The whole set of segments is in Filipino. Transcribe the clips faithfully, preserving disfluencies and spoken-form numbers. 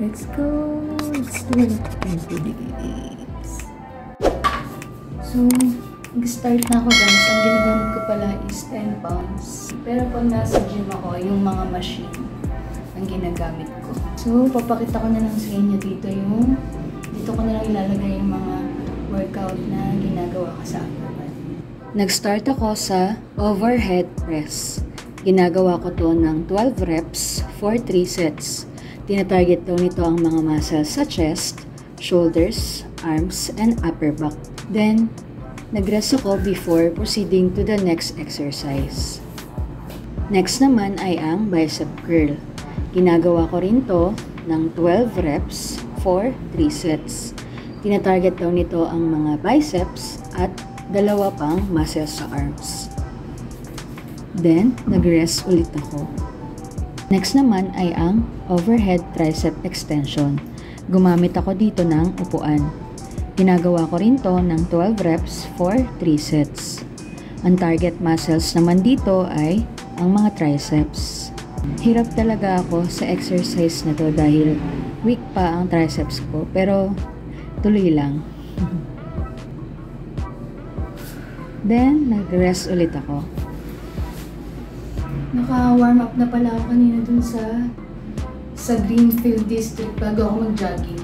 Let's go. Let's do it. So, nag-start na ako guys. Ang ginagamit ko pala is ten pounds. Pero pag nasa gym ako, yung mga machine ang ginagamit ko. So, papakita ko na lang sa inyo dito yung dito ko na lang ilalagay yung mga workout na ginagawa ko sa akin. Nag-start ako sa overhead press. Ginagawa ko to ng twelve reps for three sets. Tinatarget daw nito ang mga muscles sa chest, shoulders, arms, and upper back. Then, nag-rest ako before proceeding to the next exercise. Next naman ay ang bicep curl. Ginagawa ko rin to ng twelve reps for three sets. Tinatarget daw nito ang mga biceps at dalawa pang muscles sa arms. Then, nag-rest ulit ako. Next naman ay ang overhead tricep extension. Gumamit ako dito ng upuan. Ginagawa ko rin to ng twelve reps for three sets. Ang target muscles naman dito ay ang mga triceps. Hirap talaga ako sa exercise na to dahil weak pa ang triceps ko, pero tuloy lang. Then, nag-rest ulit ako. Naka-warm up na pala ako kanina dun sa sa Greenfield District bago ako mag-jogging.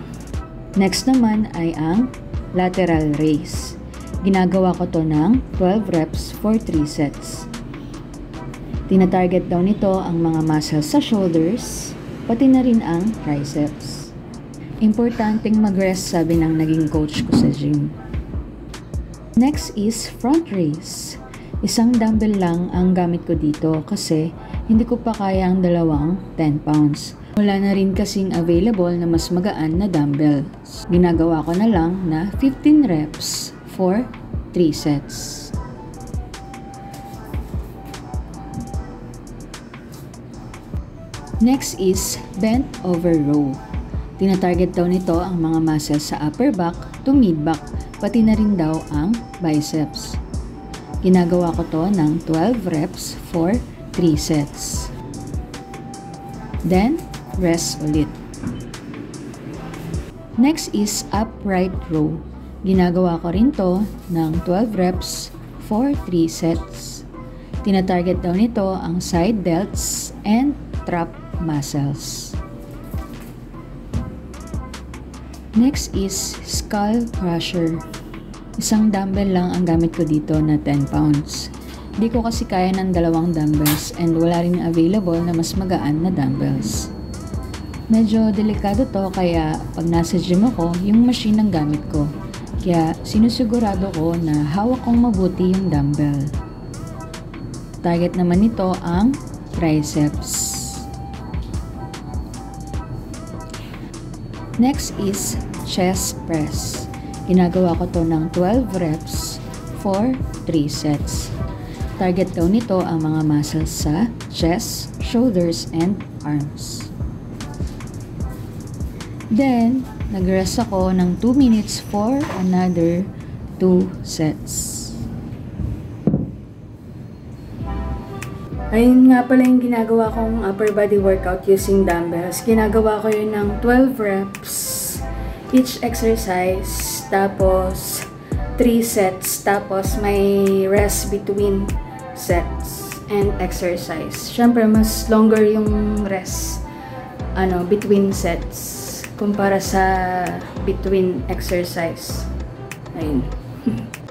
Next naman ay ang lateral raise. Ginagawa ko to ng twelve reps for three sets. Tinatarget daw nito ang mga muscles sa shoulders, pati na rin ang triceps. Importanteng mag-rest, sabi ng naging coach ko sa gym. Next is front raise. Isang dumbbell lang ang gamit ko dito kasi hindi ko pa kaya ang dalawang ten pounds. Wala na rin kasing available na mas magaan na dumbbell. Ginagawa ko na lang na fifteen reps for three sets. Next is bent over row. Tinatarget daw nito ang mga muscles sa upper back to mid back, pati na rin daw ang biceps. Ginagawa ko to ng twelve reps for three sets. Then, rest ulit. Next is upright row. Ginagawa ko rin to ng twelve reps for three sets. Tinatarget daw nito ang side delts and trap muscles. Next is skull crusher. Isang dumbbell lang ang gamit ko dito na ten pounds. Hindi ko kasi kaya ng dalawang dumbbells and wala rin available na mas magaan na dumbbells. Medyo delikado to kaya pag nasa gym ako, yung machine ang gamit ko. Kaya sinusigurado ko na hawak kong mabuti yung dumbbell. Target naman nito ang triceps. Next is chest press. Ginagawa ko to ng twelve reps for three sets. Target daw nito ang mga muscles sa chest, shoulders, and arms. Then, nag-rest ako ng two minutes for another two sets. Ayun nga pala yung ginagawa kong upper body workout using dumbbells. Ginagawa ko yun ng twelve reps each exercise, tapos three sets, tapos may rest between sets and exercise. Syempre, mas longer yung rest ano, between sets kumpara sa between exercise. Ayun.